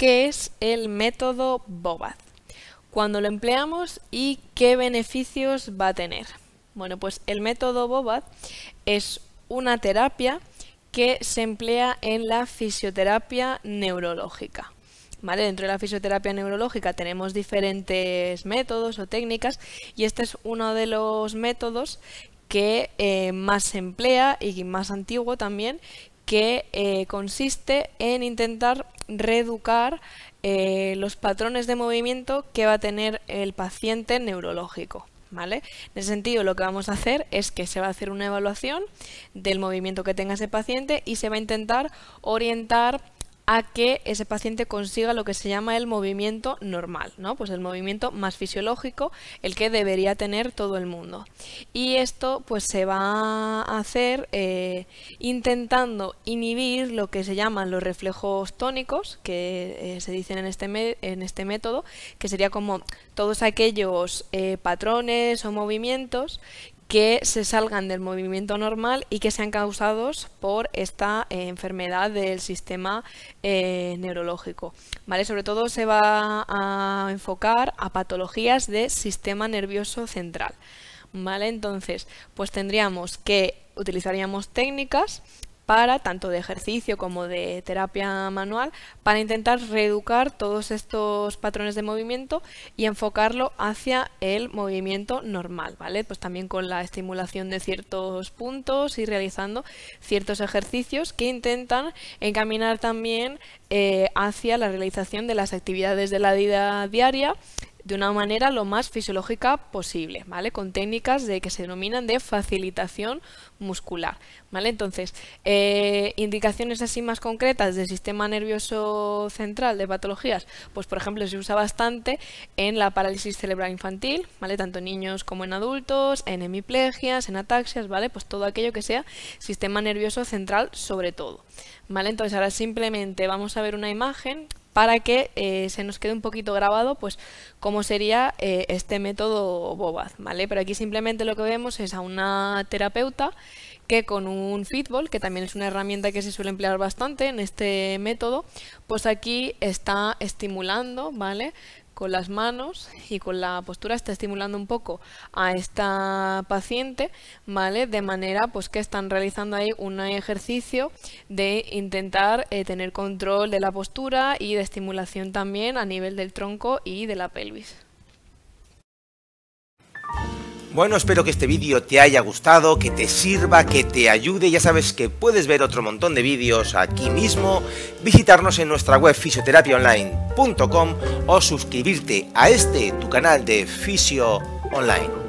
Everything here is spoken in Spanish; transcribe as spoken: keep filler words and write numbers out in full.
qué es el método Bobath, cuándo lo empleamos y qué beneficios va a tener. Bueno, pues el método Bobath es una terapia que se emplea en la fisioterapia neurológica. ¿Vale? Dentro de la fisioterapia neurológica tenemos diferentes métodos o técnicas y este es uno de los métodos que eh, más se emplea y más antiguo también, que eh, consiste en intentar reeducar eh, los patrones de movimiento que va a tener el paciente neurológico. ¿Vale? En ese sentido, lo que vamos a hacer es que se va a hacer una evaluación del movimiento que tenga ese paciente y se va a intentar orientar a que ese paciente consiga lo que se llama el movimiento normal, ¿no? Pues el movimiento más fisiológico, el que debería tener todo el mundo. Y esto pues se va a hacer eh, intentando inhibir lo que se llaman los reflejos tónicos, que eh, se dicen en este, en este método, que sería como todos aquellos eh, patrones o movimientos que se salgan del movimiento normal y que sean causados por esta eh, enfermedad del sistema eh, neurológico. ¿Vale? Sobre todo se va a enfocar a patologías de sistema nervioso central. ¿Vale? Entonces, pues tendríamos que utilizaríamos técnicas para tanto de ejercicio como de terapia manual para intentar reeducar todos estos patrones de movimiento y enfocarlo hacia el movimiento normal, ¿vale? Pues también con la estimulación de ciertos puntos y realizando ciertos ejercicios que intentan encaminar también eh, hacia la realización de las actividades de la vida diaria de una manera lo más fisiológica posible, ¿vale? Con técnicas de que se denominan de facilitación muscular, ¿vale? Entonces, eh, indicaciones así más concretas del sistema nervioso central de patologías, pues por ejemplo se usa bastante en la parálisis cerebral infantil, ¿vale? Tanto en niños como en adultos, en hemiplegias, en ataxias, ¿vale? Pues todo aquello que sea sistema nervioso central sobre todo, ¿vale? Entonces ahora simplemente vamos a ver una imagen para que eh, se nos quede un poquito grabado pues cómo sería eh, este método Bobath, ¿vale? Pero aquí simplemente lo que vemos es a una terapeuta que con un fitball, que también es una herramienta que se suele emplear bastante en este método, pues aquí está estimulando, ¿vale? Con las manos y con la postura está estimulando un poco a esta paciente, ¿vale? De manera pues que están realizando ahí un ejercicio de intentar eh, tener control de la postura y de estimulación también a nivel del tronco y de la pelvis. Bueno, espero que este vídeo te haya gustado, que te sirva, que te ayude. Ya sabes que puedes ver otro montón de vídeos aquí mismo, visitarnos en nuestra web fisioterapiaonline punto com o suscribirte a este, tu canal de Fisio Online.